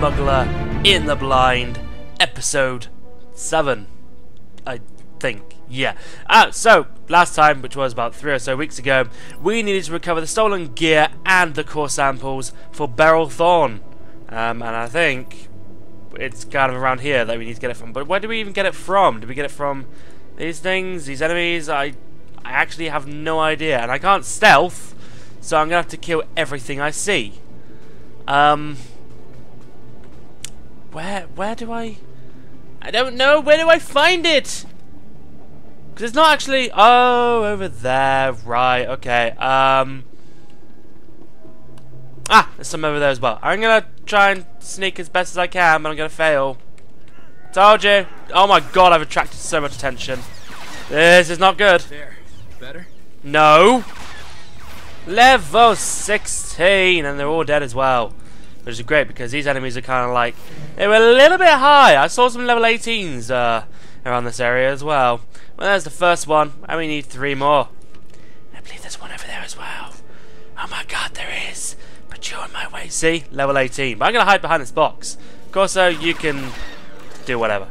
Smuggler in the Blind, episode 7, I think, yeah. So, last time, which was about 3 or so weeks ago, we needed to recover the stolen gear and the core samples for Beryl Thorne. And I think it's kind of around here that we need to get it from. But where do we even get it from? Do we get it from these things, these enemies? I actually have no idea, and I can't stealth, so I'm gonna have to kill everything I see. Where do I don't know, where do I find it? Because it's not actually, oh, over there, right, okay, there's some over there as well. I'm gonna try and sneak as best as I can, but I'm gonna fail. Told you. Oh my god, I've attracted so much attention. This is not good. There. Better? No. Level 16, and they're all dead as well, which is great because these enemies are kind of like, they were a little bit high. I saw some level 18s around this area as well. Well, there's the first one, and we need 3 more. I believe there's one over there as well. Oh my god, there is. But you're on my way. See, level 18. But I'm gonna hide behind this box. Of course, though, you can do whatever.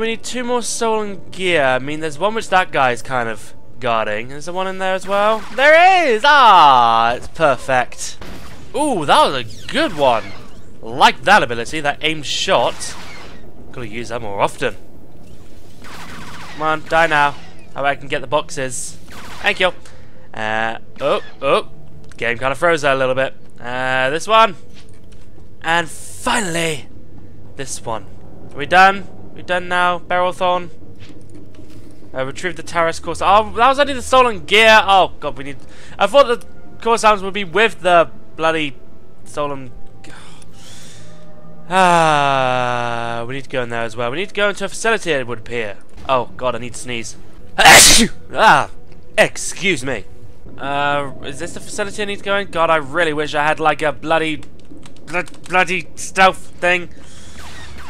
We need 2 more stolen gear. I mean, there's one which that guy's kind of guarding. Is there one in there as well? There is! Ah, it's perfect. Ooh, that was a good one. Like that ability, that aimed shot. Gotta use that more often. Come on, die now. That way I can get the boxes. Thank you. Oh. Game kind of froze there a little bit. This one. And finally, this one. Are we done? We're done now, Beryl Thorne. Retrieve the Taris Corsair. Oh, that was only the stolen gear. Oh god, we need. I thought the Corsairs would be with the bloody stolen. Ah, we need to go in there as well. We need to go into a facility, it would appear. Oh god, I need to sneeze. Ah, excuse me. Is this the facility I need to go in? God, I really wish I had like a bloody stealth thing.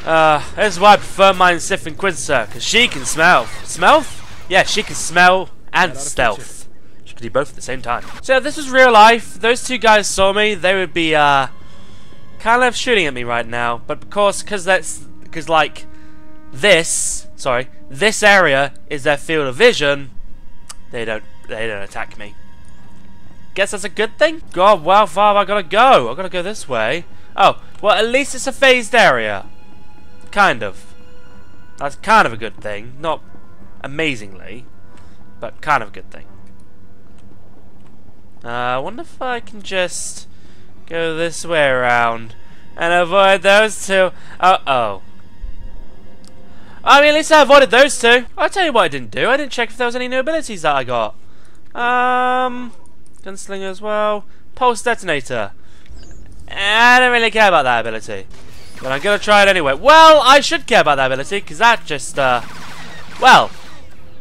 This is why I prefer mine Sith Inquisitor, because she can smell. Smell? Yeah, she can smell and stealth. She can do both at the same time. So if this was real life, those 2 guys saw me, they would be, kind of shooting at me right now. But of course, because like, this area is their field of vision, they don't attack me. Guess that's a good thing? God, well, far have I gotta go? I gotta go this way. Oh, well, at least it's a phased area. Kind of. That's kind of a good thing. Not amazingly, but kind of a good thing. I wonder if I can just go this way around and avoid those 2. Uh-oh. I mean, at least I avoided those 2. I'll tell you what I didn't do. I didn't check if there was any new abilities that I got. Gunslinger as well. Pulse detonator. I don't really care about that ability. But I'm gonna try it anyway. Well, I should care about that ability, because that just, well,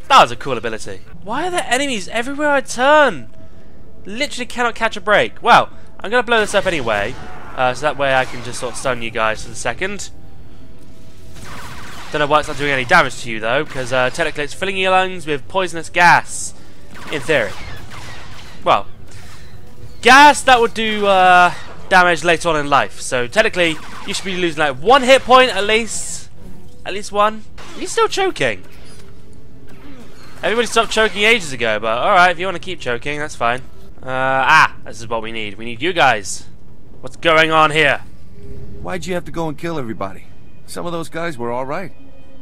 that was a cool ability. Why are there enemies everywhere I turn? Literally cannot catch a break. Well, I'm gonna blow this up anyway, so that way I can just sort of stun you guys for the second. Don't know why it's not doing any damage to you, though, because technically it's filling your lungs with poisonous gas, in theory. Well, gas that would do, damage later on in life, so technically you should be losing like 1 hit point at least. At least 1. You're still choking. Everybody stopped choking ages ago, but alright, if you want to keep choking, that's fine. This is what we need. We need you guys. What's going on here? Why'd you have to go and kill everybody? Some of those guys were alright.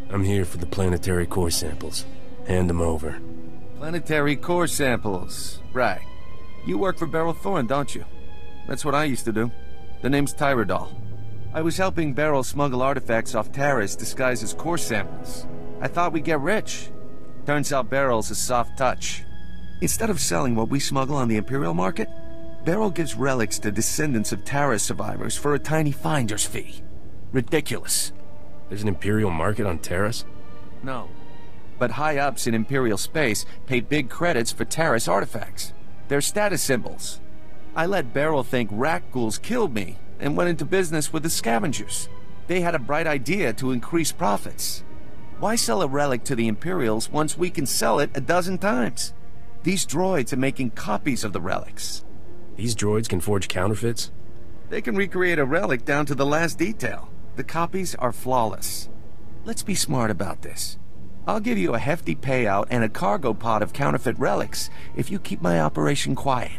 I'm here for the planetary core samples. Hand them over. Planetary core samples. Right. You work for Beryl Thorne, don't you? That's what I used to do. The name's Tyrodol. I was helping Beryl smuggle artifacts off Taris disguised as core samples. I thought we'd get rich. Turns out Beryl's a soft touch. Instead of selling what we smuggle on the Imperial market, Beryl gives relics to descendants of Taris survivors for a tiny finder's fee. Ridiculous. There's an Imperial market on Taris? No. But high-ups in Imperial space pay big credits for Taris artifacts. They're status symbols. I let Beryl think Rakghouls killed me and went into business with the scavengers. They had a bright idea to increase profits. Why sell a relic to the Imperials once we can sell it a dozen times? These droids are making copies of the relics. These droids can forge counterfeits? They can recreate a relic down to the last detail. The copies are flawless. Let's be smart about this. I'll give you a hefty payout and a cargo pod of counterfeit relics if you keep my operation quiet.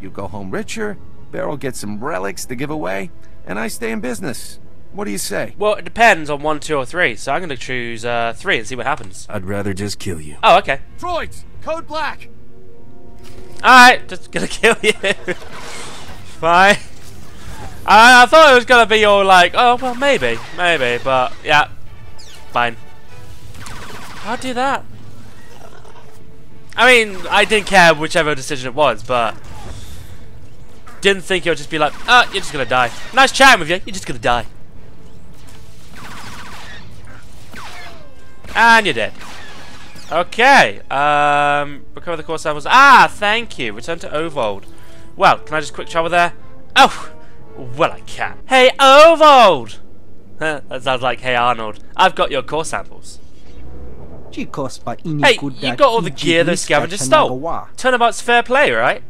You go home richer, Beryl gets some relics to give away, and I stay in business. What do you say? Well, it depends on 1, 2, or 3, so I'm going to choose 3 and see what happens. I'd rather just kill you. Oh, okay. Droids! Code black! Alright, just going to kill you. Fine. I thought it was going to be all like, oh, well, maybe, but yeah, fine. I'll do that. I mean, I didn't care whichever decision it was, but didn't think it would just be like, oh, you're just going to die. Nice chatting with you, you're just going to die. And you're dead. Okay. Recover the core samples. Ah, thank you. Return to Ovald. Well, can I just quick travel there? Oh, well I can. Hey, Ovald! That sounds like, hey, Arnold. I've got your core samples. Hey, you got all the gear those scavengers stole. Turnabout's fair play, right?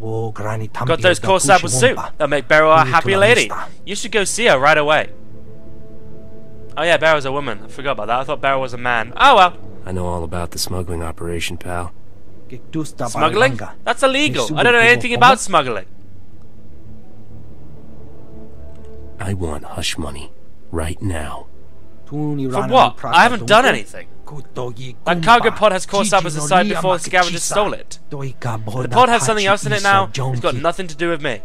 Got those core samples soon. They'll make Beryl a happy lady. You should go see her right away. Oh yeah, Barrow's a woman. I forgot about that. I thought Barrow was a man. Oh well. I know all about the smuggling operation, pal. Smuggling? That's illegal. I don't know anything about smuggling. I want hush money. Right now. For what? I haven't done anything. That cargo pod has core samples inside before the scavengers stole it. The pod has something else in it now. It's got nothing to do with me.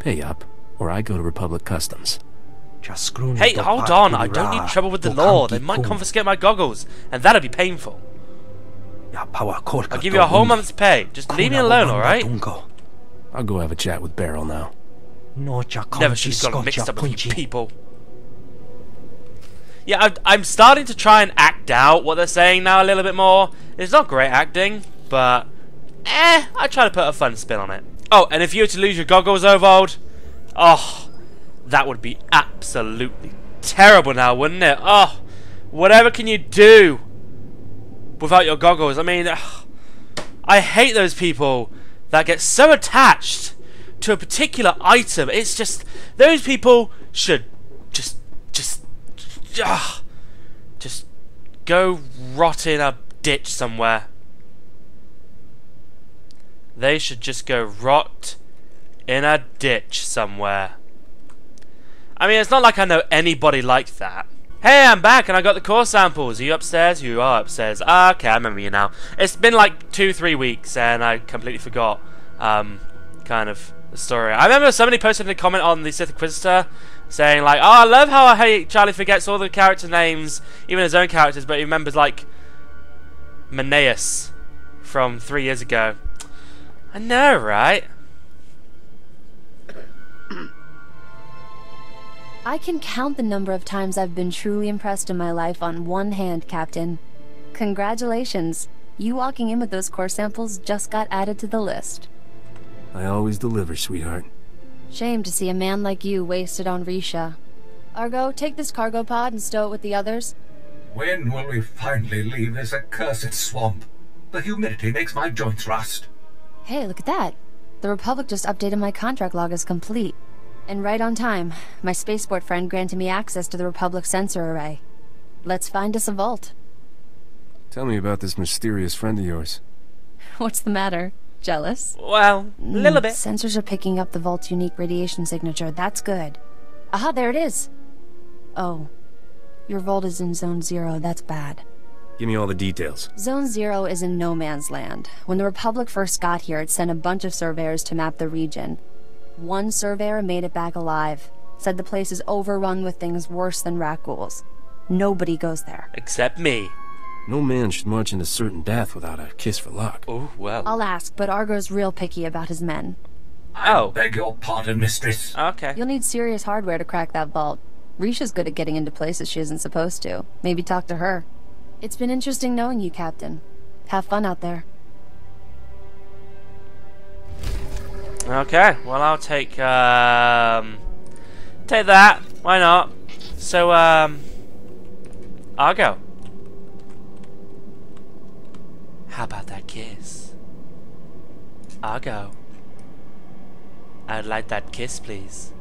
Pay up, or I go to Republic Customs. Hey, hold on, I don't need trouble with the law. They might confiscate my goggles, and that'll be painful. I'll give you a whole month's pay. Just leave me alone, alright? I'll go have a chat with Beryl now. Never should've gotten mixed up with you people. Yeah, I'm starting to try and act out what they're saying now a little bit more. It's not great acting, but I try to put a fun spin on it. Oh, and if you were to lose your goggles, Ovald, oh, that would be absolutely terrible now, wouldn't it? Oh, whatever can you do without your goggles? I mean, I hate those people that get so attached to a particular item. It's just, those people should just go rot in a ditch somewhere. They should just go rot in a ditch somewhere. I mean, it's not like I know anybody like that. Hey, I'm back and I got the core samples. Are you upstairs? You are upstairs. Ah, okay, I remember you now. It's been like 2-3 weeks and I completely forgot kind of the story. I remember somebody posted a comment on the Sith Inquisitor saying like, oh, I love how Charlie forgets all the character names, even his own characters, but he remembers like Maneus from 3 years ago. I know, right? I can count the number of times I've been truly impressed in my life on one hand, Captain. Congratulations. You walking in with those core samples just got added to the list. I always deliver, sweetheart. Shame to see a man like you wasted on Risha. Argo, take this cargo pod and stow it with the others. When will we finally leave this accursed swamp? The humidity makes my joints rust. Hey, look at that. The Republic just updated my contract log as complete. And right on time, my spaceport friend granted me access to the Republic sensor array. Let's find us a vault. Tell me about this mysterious friend of yours. What's the matter? Jealous? Well, a little bit. Sensors are picking up the vault's unique radiation signature. That's good. Aha, there it is. Oh, your vault is in Zone 0. That's bad. Give me all the details. Zone 0 is in no man's land. When the Republic first got here, it sent a bunch of surveyors to map the region. One surveyor made it back alive. Said the place is overrun with things worse than Rakghouls. Nobody goes there. Except me. No man should march into certain death without a kiss for luck. Oh, well. I'll ask, but Argo's real picky about his men. Oh. I beg your pardon, mistress. Okay. You'll need serious hardware to crack that vault. Risha's good at getting into places she isn't supposed to. Maybe talk to her. It's been interesting knowing you, Captain. Have fun out there. Okay, well I'll take that. Why not? So I'll go. How about that kiss? I'll go. I'd like that kiss, please.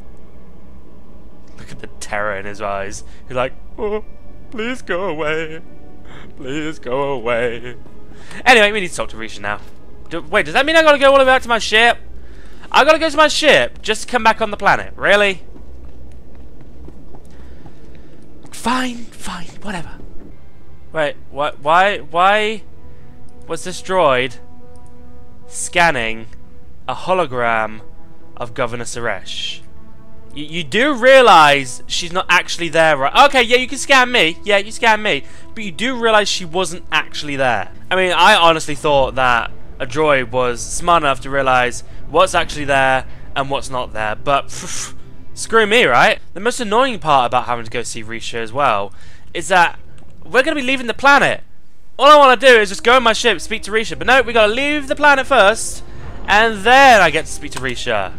Look at the terror in his eyes. He's like, oh, please go away. Please go away. Anyway, we need to talk to Risha now. Wait, does that mean I gotta go all the way back to my ship? I gotta go to my ship just to come back on the planet. Really? Fine, fine, whatever. Wait, what? Why was this droid scanning a hologram of Governor Suresh? You do realise she's not actually there, right? Okay, yeah, you can scan me. Yeah, you scan me. But you do realise she wasn't actually there. I mean, I honestly thought that a droid was smart enough to realise what's actually there and what's not there. But pff, screw me, right? The most annoying part about having to go see Risha as well is that we're going to be leaving the planet. All I want to do is just go on my ship, speak to Risha. But no, we got to leave the planet first, and then I get to speak to Risha.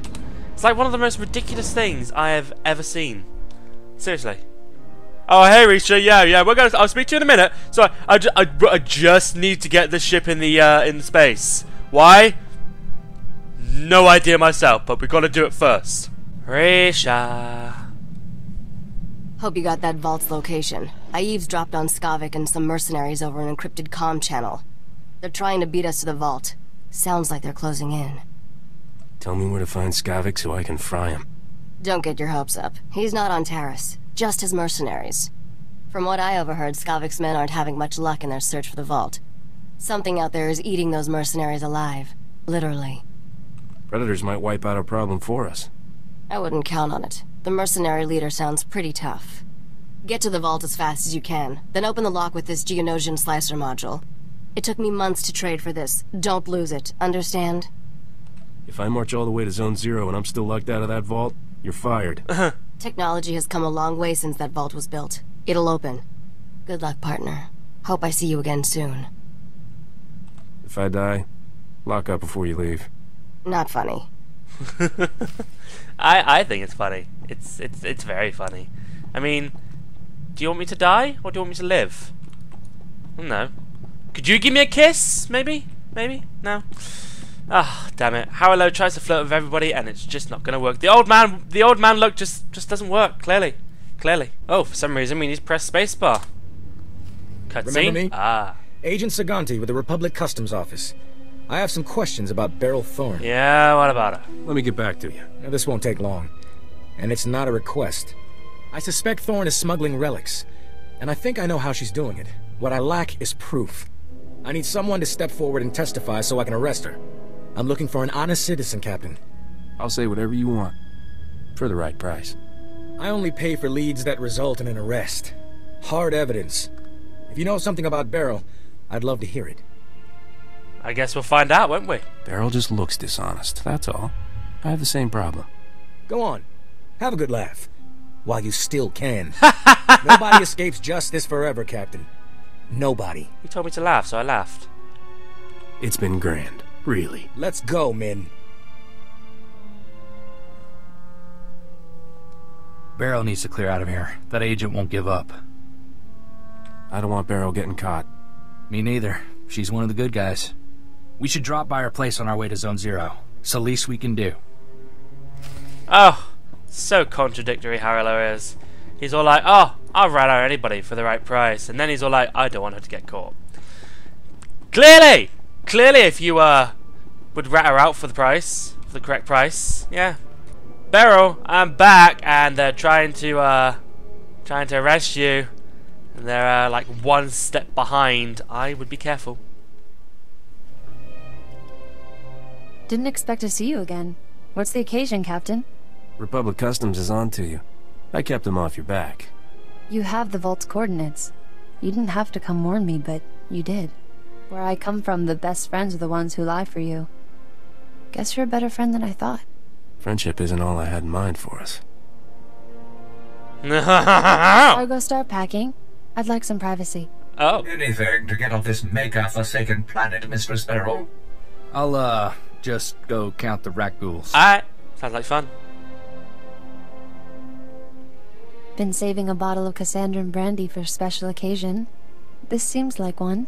It's like one of the most ridiculous things I have ever seen. Seriously. Oh, hey, Risha. Yeah, yeah. We're gonna. I'll speak to you in a minute. So I just need to get the ship in space. Why? No idea myself. But we gotta do it first. Risha. Hope you got that vault's location. I eavesdropped on Skavak and some mercenaries over an encrypted comm channel. They're trying to beat us to the vault. Sounds like they're closing in. Tell me where to find Skavak so I can fry him. Don't get your hopes up. He's not on Taris, just his mercenaries. From what I overheard, Skavak's men aren't having much luck in their search for the vault. Something out there is eating those mercenaries alive. Literally. Predators might wipe out our problem for us. I wouldn't count on it. The mercenary leader sounds pretty tough. Get to the vault as fast as you can, then open the lock with this Geonosian slicer module. It took me months to trade for this. Don't lose it, understand? If I march all the way to Zone Zero and I'm still locked out of that vault, you're fired. Technology has come a long way since that vault was built. It'll open. Good luck, partner. Hope I see you again soon. If I die, lock up before you leave. Not funny. I think it's funny. It's very funny. I mean, do you want me to die or do you want me to live? No. Could you give me a kiss? Maybe? Maybe? No. Ah, oh, damn it. Harlow tries to flirt with everybody and it's just not gonna work. The old man look just doesn't work, clearly. Clearly. Oh, for some reason we need to press spacebar. Cutscene. Ah. Agent Saganti with the Republic Customs Office. I have some questions about Beryl Thorne. Yeah, what about her? Let me get back to you. Now, this won't take long. And it's not a request. I suspect Thorne is smuggling relics. And I think I know how she's doing it. What I lack is proof. I need someone to step forward and testify so I can arrest her. I'm looking for an honest citizen, Captain. I'll say whatever you want. For the right price. I only pay for leads that result in an arrest. Hard evidence. If you know something about Beryl, I'd love to hear it. I guess we'll find out, won't we? Beryl just looks dishonest, that's all. I have the same problem. Go on. Have a good laugh. While you still can. Nobody escapes justice forever, Captain. Nobody. You told me to laugh, so I laughed. It's been grand. Really? Let's go, men. Beryl needs to clear out of here. That agent won't give up. I don't want Beryl getting caught. Me neither. She's one of the good guys. We should drop by her place on our way to Zone Zero. It's the least we can do. Oh, so contradictory Harlow is. He's all like, oh, I'll rat out anybody for the right price. And then he's all like, I don't want her to get caught. Clearly! Clearly, if you would rat her out for the price, for the correct price, yeah. Beryl, I'm back, and they're trying to arrest you. And they're like one step behind. I would be careful. Didn't expect to see you again. What's the occasion, Captain? Republic Customs is on to you. I kept them off your back. You have the vault's coordinates. You didn't have to come warn me, but you did. Where I come from, the best friends are the ones who lie for you. Guess you're a better friend than I thought. Friendship isn't all I had in mind for us. I'll go start packing. I'd like some privacy. Oh. Anything to get off this mega-forsaken planet, Mistress Beryl. I'll, just go count the Rakghouls. Alright. Sounds like fun. Been saving a bottle of Cassandra and brandy for a special occasion. This seems like one.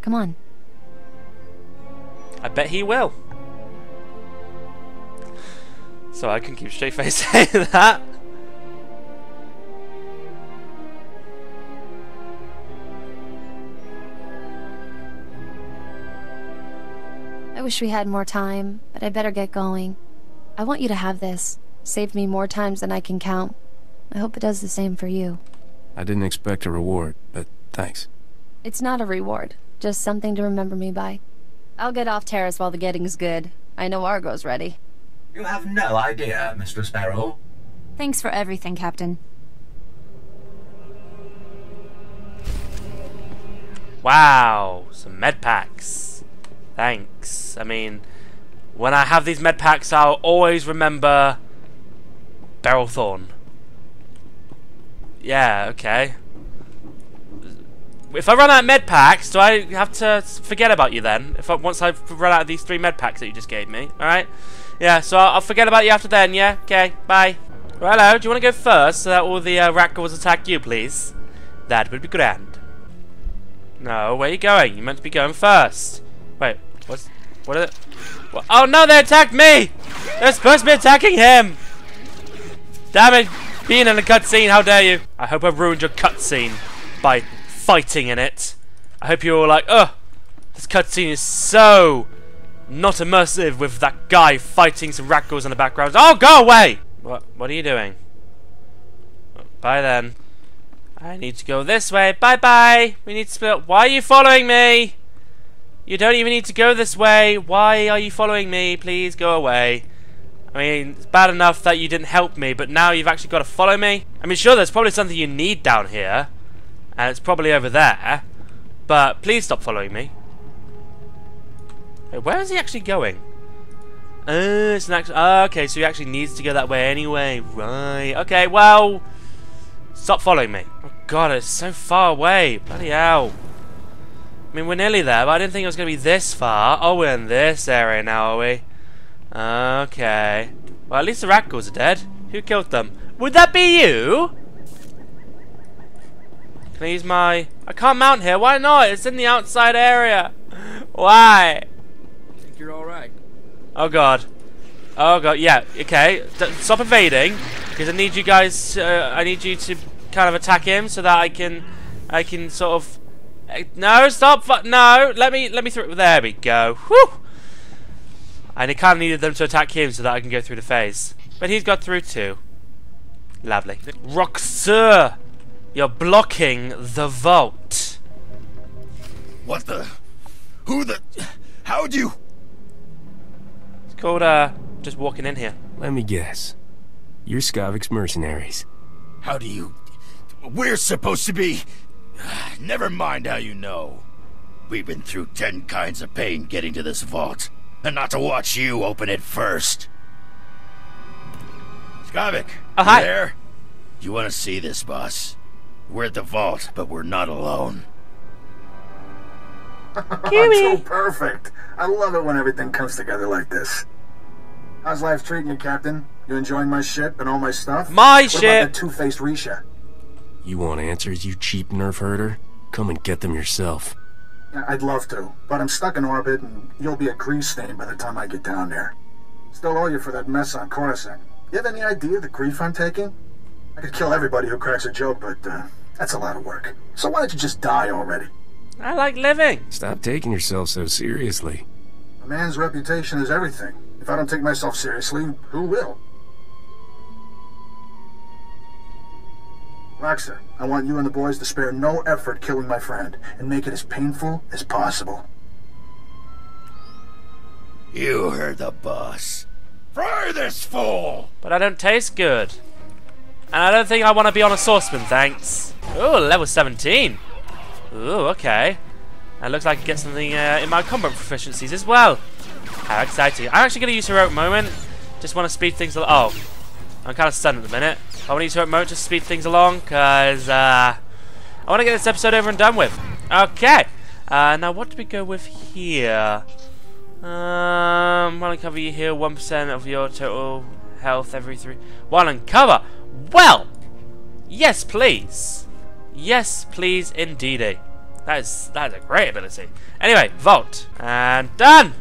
Come on. I bet he will. So I can keep straight face saying that. I wish we had more time, but I better get going. I want you to have this. Saved me more times than I can count. I hope it does the same for you. I didn't expect a reward, but thanks. It's not a reward, just something to remember me by. I'll get off Taris while the getting's good. I know Argo's ready. You have no idea, Mistress Beryl. Thanks for everything, Captain. Wow, some med packs. Thanks. I mean, when I have these med packs, I'll always remember Beryl Thorne. Yeah, okay. If I run out of med packs, do I have to forget about you then? Once I've run out of these 3 med packs that you just gave me, alright? Yeah, so I'll forget about you after then, yeah? Okay, bye. Right, hello, do you want to go first so that all the Rakghouls attack you, please? That would be grand. No, where are you going? You meant to be going first. Wait, what are they? What? Oh no, they attacked me! They're supposed to be attacking him! Damn it, being in a cutscene, how dare you? I hope I've ruined your cutscene by fighting in it. I hope you're all like, ugh, this cutscene is so not immersive with that guy fighting some Rakghouls in the background. Oh, go away! What are you doing? Bye then. I need to go this way. Bye bye. We need to split up. Why are you following me? You don't even need to go this way. Why are you following me? Please go away. I mean, it's bad enough that you didn't help me, but now you've actually got to follow me. I mean, sure, there's probably something you need down here. And it's probably over there, but please stop following me. Wait, where is he actually going? It's an actual, okay, so he actually needs to go that way anyway, right? Okay, well, stop following me. Oh god, it's so far away. Bloody hell. I mean, we're nearly there, but I didn't think it was going to be this far. Oh, we're in this area now, are we? Okay. Well, at least the Rakghouls are dead. Who killed them? Would that be you? Can I use my... I can't mount here. Why not? It's in the outside area. Why? I think you're alright. Oh god. Oh god. Yeah. Okay. Stop evading. Because I need you guys... I need you to kind of attack him so that I can sort of... No, stop. No. Let me through. There we go. Whew. And I kind of needed them to attack him so that I can go through the phase. But he's got through too. Lovely. Roxur. You're blocking the vault. What the? Who the? How'd you? It's called, just walking in here. Let me guess. You're Skavak's mercenaries. How do you? We're supposed to be... Never mind how you know. We've been through 10 kinds of pain getting to this vault. And not to watch you open it first. Skavak, oh, hi. You there? You want to see this, boss? We're at the vault, but we're not alone. So perfect. I love it when everything comes together like this. How's life treating you, Captain? You enjoying my ship and all my stuff? My ship! What about that two-faced Risha? You want answers, you cheap nerf herder? Come and get them yourself. Yeah, I'd love to, but I'm stuck in orbit and you'll be a grease stain by the time I get down there. Still owe you for that mess on Coruscant. You have any idea the grief I'm taking? I could kill everybody who cracks a joke, but, that's a lot of work. So why don't you just die already? I like living. Stop taking yourself so seriously. A man's reputation is everything. If I don't take myself seriously, who will? Roxur, I want you and the boys to spare no effort killing my friend and make it as painful as possible. You heard the boss. Fry this fool! But I don't taste good. And I don't think I want to be on a saucepan, thanks. Ooh, level 17. Ooh, okay. That looks like I can get something in my combat proficiencies as well. How exciting. I'm actually going to use heroic moment. Just want to speed things along. Oh, I'm kind of stunned at the minute. I want to use heroic moment to speed things along because I want to get this episode over and done with. Okay. Now, what do we go with here? While I cover you here, 1% of your total health every 3. While in cover. Well, yes, please. Yes, please, indeedy. That is a great ability. Anyway, vault and done.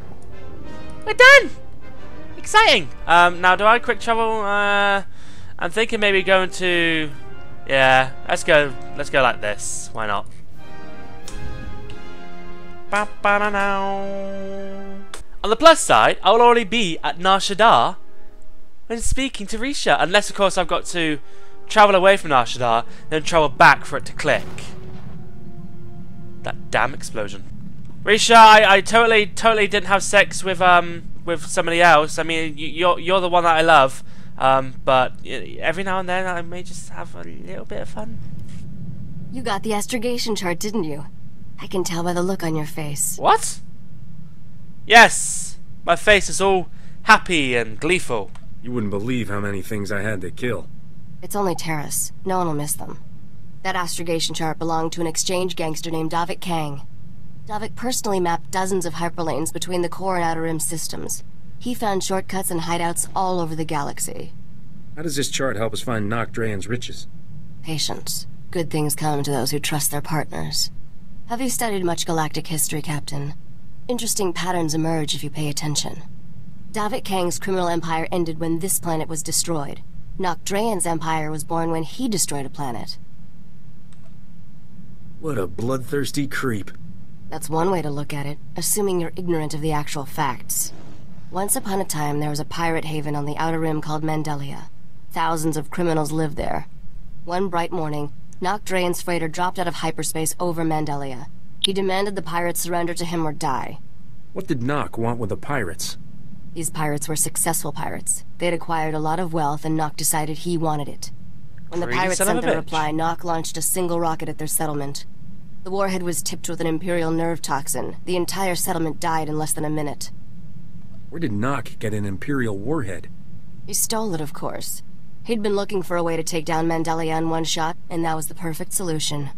We're done. Exciting! Now, do I quick travel? I'm thinking maybe going to... Yeah, let's go like this. Why not? On the plus side, I will already be at Nar Shaddaa when speaking to Risha. Unless, of course, I've got to travel away from Nar Shaddaa, then travel back for it to click. That damn explosion. Risha, I totally didn't have sex with somebody else. I mean, you're the one that I love. But every now and then I may just have a little bit of fun. You got the astrogation chart, didn't you? I can tell by the look on your face. What? Yes! My face is all happy and gleeful. You wouldn't believe how many things I had to kill. It's only Taris. No one will miss them. That astrogation chart belonged to an exchange gangster named David Kang. Davik personally mapped dozens of hyperlanes between the core and outer rim systems. He found shortcuts and hideouts all over the galaxy. How does this chart help us find Nok Drayen's riches? Patience. Good things come to those who trust their partners. Have you studied much galactic history, Captain? Interesting patterns emerge if you pay attention. Davik Kang's criminal empire ended when this planet was destroyed. Nok Drayen's empire was born when he destroyed a planet. What a bloodthirsty creep. That's one way to look at it, assuming you're ignorant of the actual facts. Once upon a time, there was a pirate haven on the outer rim called Mandelia. Thousands of criminals lived there. One bright morning, Nok Drayen's freighter dropped out of hyperspace over Mandelia. He demanded the pirates surrender to him or die. What did Nok want with the pirates? These pirates were successful pirates. They'd acquired a lot of wealth, and Nok decided he wanted it. When the pirates sent their reply, Nok launched a single rocket at their settlement. The warhead was tipped with an Imperial nerve toxin. The entire settlement died in less than a minute. Where did Nok get an Imperial warhead? He stole it, of course. He'd been looking for a way to take down Mandelia in one shot, and that was the perfect solution.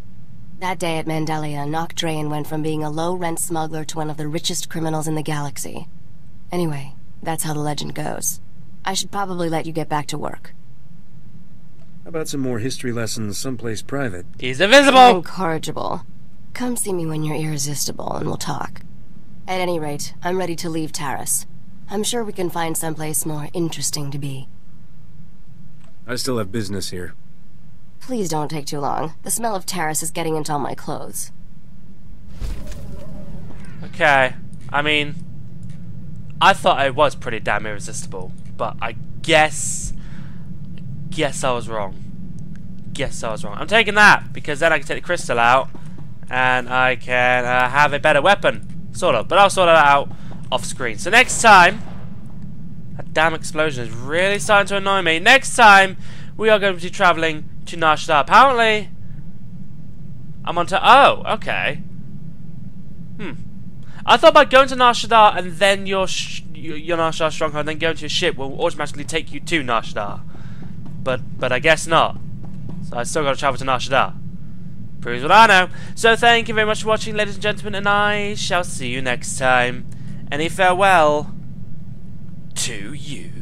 That day at Mandelia, Nok Drayen went from being a low-rent smuggler to one of the richest criminals in the galaxy. Anyway, that's how the legend goes. I should probably let you get back to work. How about some more history lessons someplace private? He's invisible! Incorrigible. Come see me when you're irresistible, and we'll talk. At any rate, I'm ready to leave Taris. I'm sure we can find someplace more interesting to be. I still have business here. Please don't take too long. The smell of Taris is getting into all my clothes. Okay. I mean, I thought I was pretty damn irresistible, but I guess I was wrong. I'm taking that, because then I can take the crystal out, and I can have a better weapon. Sort of, but I'll sort that out off screen. So next time, that damn explosion is really starting to annoy me. Next time, we are going to be traveling to Nar Shaddaa. Apparently, I'm on to. Oh, okay. I thought by going to Nar Shaddaa and then your Nar Shaddaa stronghold, and then going to your ship will automatically take you to Nar Shaddaa. But I guess not. So I still got to travel to Nar Shaddaa. Proves what I know. So thank you very much for watching, ladies and gentlemen, and I shall see you next time. And a farewell to you.